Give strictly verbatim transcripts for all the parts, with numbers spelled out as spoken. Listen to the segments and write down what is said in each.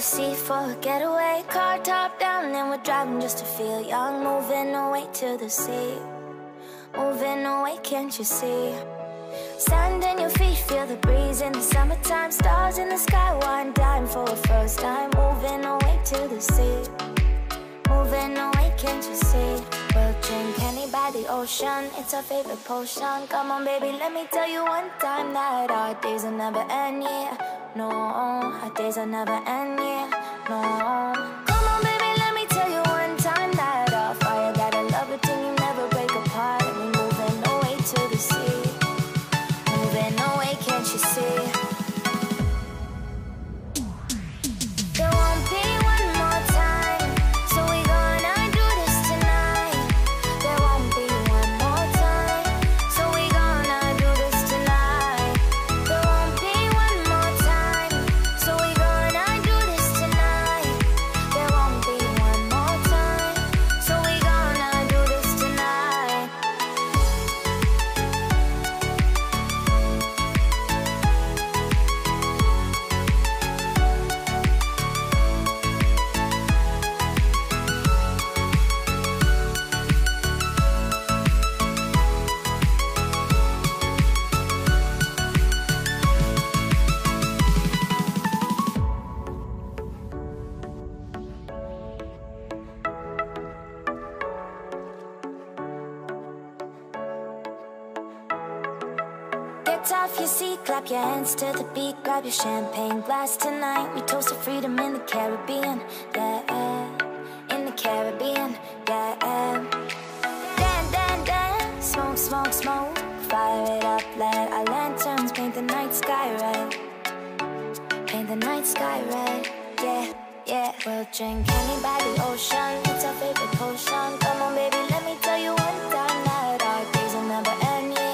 Sea for a getaway, car top down, and we're driving just to feel young. Moving away to the sea, moving away, can't you see? Sand in your feet, feel the breeze in the summertime. Stars in the sky, one dime for a first time. Moving away to the sea, moving away, can't you see? We'll drink honey by the ocean, it's our favorite potion. Come on baby, let me tell you one time that our days will never end, yeah. No, our days will never end, yeah. No, come on baby, let me tell you one time that our fire, that I love it till you never break apart. And we're moving away to the sea, moving away, can't you see? There won't be one more time, so we gonna do this tonight. There won't be one more time, so we gonna do this tonight. There won't be one more time, so we gonna do this tonight. There won't be one more time, so we gonna do this tonight. Off your seat, clap your hands to the beat, grab your champagne glass tonight. We toast to freedom in the Caribbean, yeah, in the Caribbean, yeah. Dan, dan, dan, smoke, smoke, smoke, fire it up, light our lanterns, paint the night sky red, paint the night sky red, yeah, yeah. We'll drink honey by the ocean, it's our favorite potion. Come on baby, let me tell you one time that our days will never end, yeah.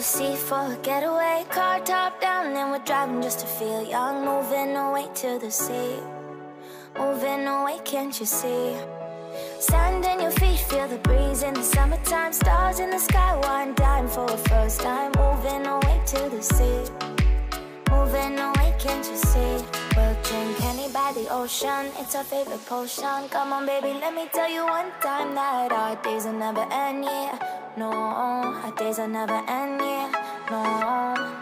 Sea for a getaway, car top down, and we're driving just to feel young. Moving away to the sea, moving away, can't you see? Sand in your feet, feel the breeze in the summertime. Stars in the sky, one dime for a first time. Moving away to the sea, moving away, can't you see? We'll drink honey by the ocean, it's our favorite potion. Come on baby, let me tell you one time that our days will never end, yeah. No, our days will never end, yeah. No.